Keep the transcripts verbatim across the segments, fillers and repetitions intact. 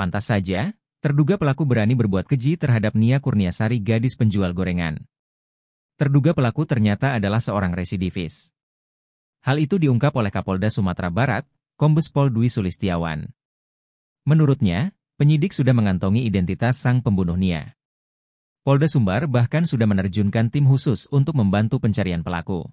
Pantas saja, terduga pelaku berani berbuat keji terhadap Nia Kurniasari, gadis penjual gorengan. Terduga pelaku ternyata adalah seorang residivis. Hal itu diungkap oleh Kapolda Sumatera Barat, Kombes Pol Dwi Sulistiawan. Menurutnya, penyidik sudah mengantongi identitas sang pembunuh Nia. Polda Sumbar bahkan sudah menerjunkan tim khusus untuk membantu pencarian pelaku.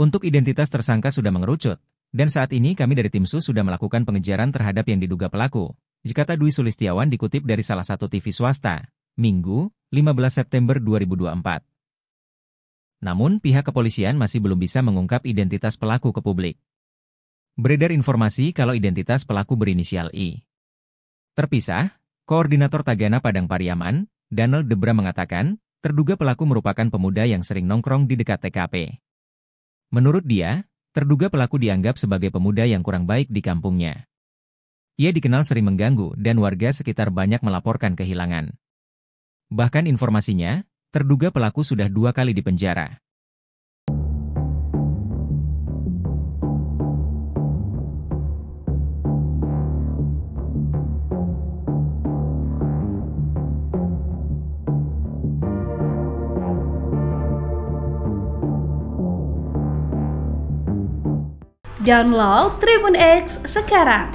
Untuk identitas tersangka sudah mengerucut, dan saat ini kami dari tim Sus sudah melakukan pengejaran terhadap yang diduga pelaku, kata Dwi Sulistiawan dikutip dari salah satu T V swasta, Minggu, lima belas September dua ribu dua puluh empat. Namun pihak kepolisian masih belum bisa mengungkap identitas pelaku ke publik. Beredar informasi kalau identitas pelaku berinisial I. Terpisah, Koordinator Tagana Padang Pariaman, Daniel Debra mengatakan, terduga pelaku merupakan pemuda yang sering nongkrong di dekat T K P. Menurut dia, terduga pelaku dianggap sebagai pemuda yang kurang baik di kampungnya. Ia dikenal sering mengganggu dan warga sekitar banyak melaporkan kehilangan. Bahkan informasinya, terduga pelaku sudah dua kali dipenjara. Download TribunX sekarang,